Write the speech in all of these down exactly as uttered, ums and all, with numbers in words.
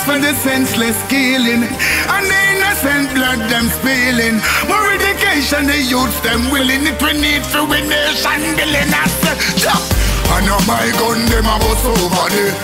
justice for the senseless killing and the innocent blood them spilling. More education the youth them willing. If we need for we nation building us. I know my gun them a bust over there.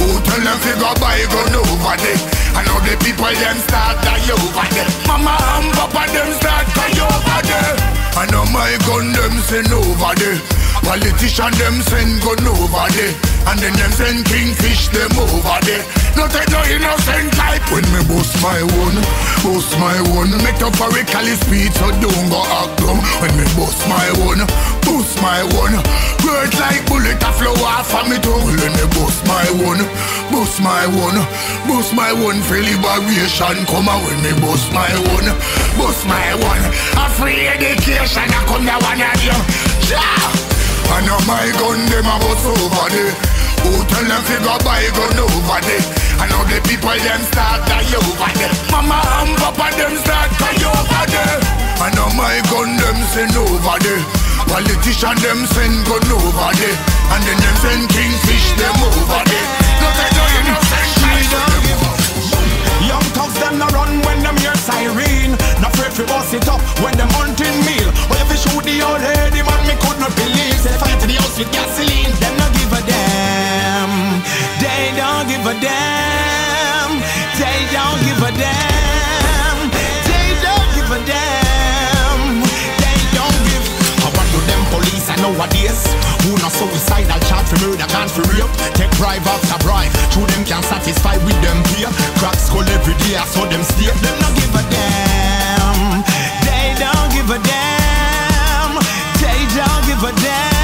Who tell them figure buy gun over there? I know the people them start die over there. Mama and papa them start die over there. I know my gun them send over there. Politician them send gun over there. And then them send kingfish them over there. Not take no innocent life. When me bust my one, bust my one, make up for a cali speed so don't go act dumb. When me bust my one, bust my one, words like bullet a flow off of me tongue. When me bust my one, bust my one, bust my one for liberation come out. When me bust my one, bust my one, a free education I come that one of you. Yeah. I know my gun, them a bust over there. Who tell them figure buy gun over there? I know the people them start die over there. Mama and papa them start die over there. I know my gun, them send over there. Politician them send gun over there. And then them send kingfish them over there. No they do you no send kingfish them over there. Young thugs them no run when them hear siren. No afraid fi bust it up when them hunting meal. Or if you shoot the old lady man me could not believe. With gasoline, them don't give a damn. They don't give a damn. They don't give a damn. They don't give a damn. They don't give. I want to them police and nowadays who not suicidal, charge for murder, can't for rape. Take bribe after bribe, two them can't satisfy with them beer. Crack skull every day, I saw them steal. Them don't give a damn. They don't give a damn. They don't give a damn.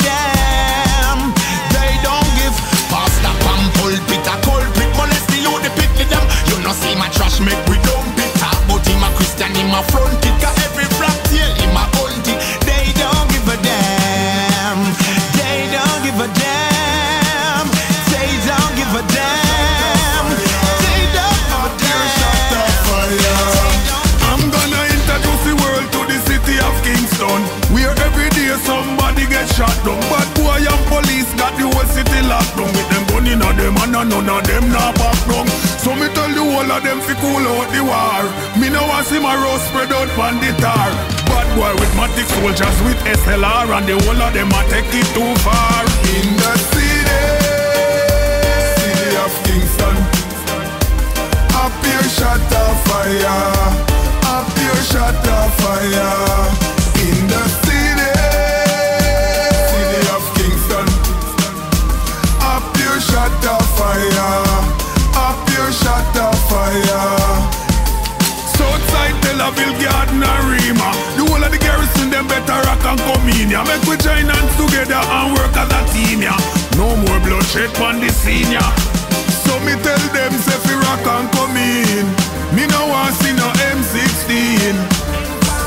Damn, they don't give. Pastor Pam pulpit a culprit, molest the youth, the pickle them. You no see my trash make we don't be top, but him a Christian, him a front it. Cause every rap tail, him a hold it. They don't give a damn. They don't give a damn. They don't give a damn. They don't give a damn. I'm gonna introduce the world to the city of Kingston, where every day somebody get shot down, but boy and police got the whole city locked down. With them gun inna them and none of them nah back down. So me tell the whole of them fi cool out the war. Me no want see my road spread out pon the tar. Bad boy with matic soldiers with S L R, and the whole of them a take it too far. In the city, city of Kingston, a pure shot of fire, a pure shot of fire. In the city. Shut the fire, up your shut the fire. Southside, Tel Aviv, Garden and Rima. The whole of the garrison, them better rock and come in ya. Make we join hands together and work as a team ya. No more bloodshed on the scene ya. So me tell them, say fi rock and come in. Me no want see no M sixteen,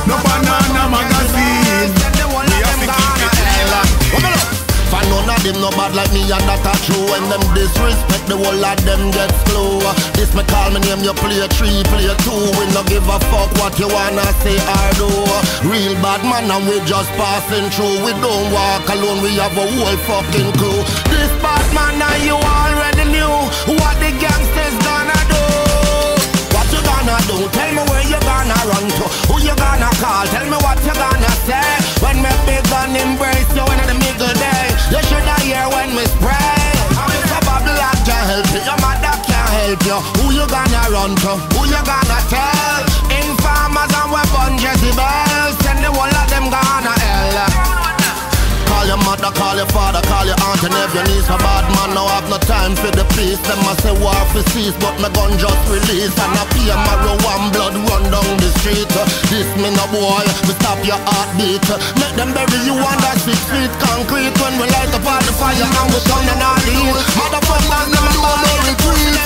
no banana magazine. We have to keep it island. Come on up. For none of them no bad like me, and that a true. When them disrespect, the whole of them gets slow. This me call me name, you play three, play two. We no give a fuck what you wanna say or do. Real bad man and we just passing through. We don't walk alone, we have a whole fucking crew. This bad man and you already knew what the gangsters gonna do. What you gonna do? Tell me where you gonna run to. Who you gonna call? Tell me what you gonna say. When me big gun embrace you in the middle day. You shoulda hear when me spray. I'm in a bubble that can't help you. Your mother can't help you. Who you gonna run to? Who you gonna tell? Informers and weapon Jezebels. Send the whole of them gonna hell. Call your mother, call your father, call your aunt and every niece. A bad man now have no time for the peace. Them a say war for cease, but my gun just release. And I feel marrow and blood run down the street. This me no boy, we stop your heartbeat. Make them bury you under six feet concrete. When we light up all the fire and we turn and all the heat. Motherfuckers never know me retweet.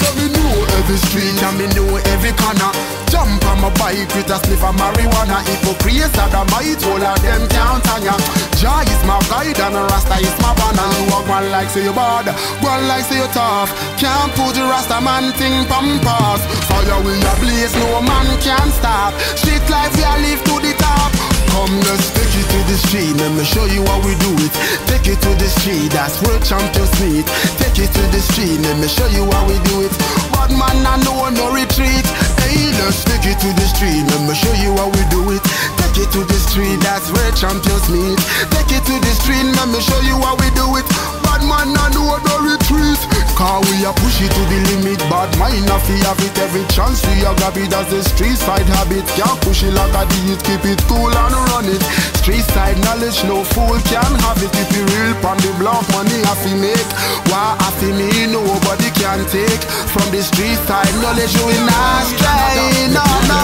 So me know every street and me know every corner. Jump on my bike with a sniff of marijuana. Hypocrites are the might, all of them can't hang ya. Jah is my guide and Rasta is my banner. You are one like say you bad, one like say you tough. Can't put the Rasta man thing from past. Fire will your blaze, no man can stop. Shit life we are live to the top. Come let's take it to the street. let me show you how we do it. Take it to the street, that's world champions meet. Take it to the street, let me show you how we do it. Bad man, I know no retreat. Hey, let's take it to the street, let me show you how we do it. Take it to the street, that's where champions meet. Take it to the street, let me show you how we do it. Bad man, I know no retreat. Cause we are push it to the limit, bad mind if we have it. Every chance we are grab it, that's the street side habit. Can't push it like I did it, keep it cool and run it. Street side knowledge, no fool can have it. If you real pon the block, money have to make. Why have to me, nobody can take. From the street side knowledge, we not stray, no, no.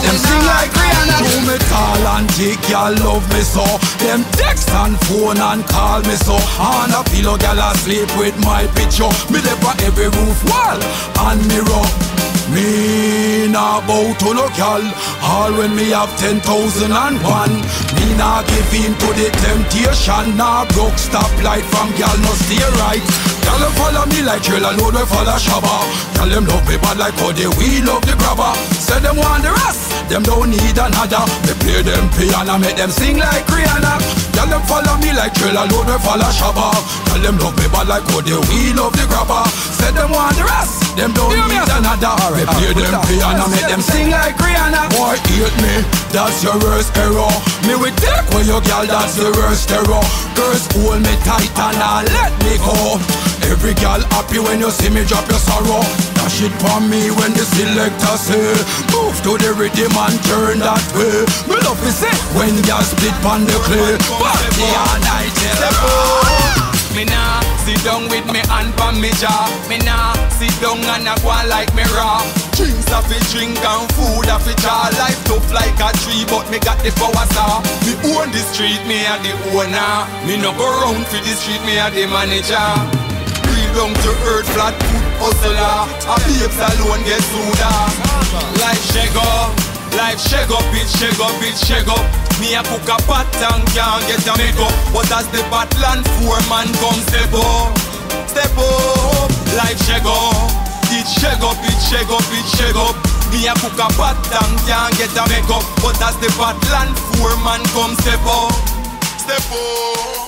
Them sing like Rihanna. Show me tall and thick, y'all love me so. Them text and phone and call me so. And a pillow, y'all asleep with my picture. Me live on every roof wall and mirror. Me nah bow to no gal, all when me have ten thousand and one. Me nah give in to the temptation, nah broke stop light from gal no stay right. Gal them follow me like trail and road we follow shabba. Gal them love me bad like how they we love the grabber. Say them want the rest, them don't need another. Me play them piano, make them sing like Rihanna. Gal them follow me like trail and road we follow shabba. Gal them love me bad like how they we love the grabber. Say them want the rest, them don't you need another. Me play them piano, make them sing like Rihanna. Boy, hate me, that's your worst error. Me will take away your girl, that's your worst error. Girls hold me tight and I let me go. Every girl happy when you see me drop your sorrow. That shit for me when the selector say, move to the rhythm and turn that way. Me love is it when girls split on the clay. Party all night, yeah. Me nah sit down with me and pan me jaw. Me nah sit down and a go like me raw. Drinks a fi drink and food a fi jaw. Life tough like a tree but me got the power saw. Me own the street, me a the owner. Me no go round for the street, me a the manager. Real down to earth, flat foot hustler. A babes alone get soda. Life shake up, life shake up, it shake up, it shake up. Me a cook a pot and can't get a makeup. But as the Batland four man come step up, step up. Life shake up, it shake up, it shake up, it shake up. Me a cook a pot and can't get a makeup. But as the Batland four man come step up, step up.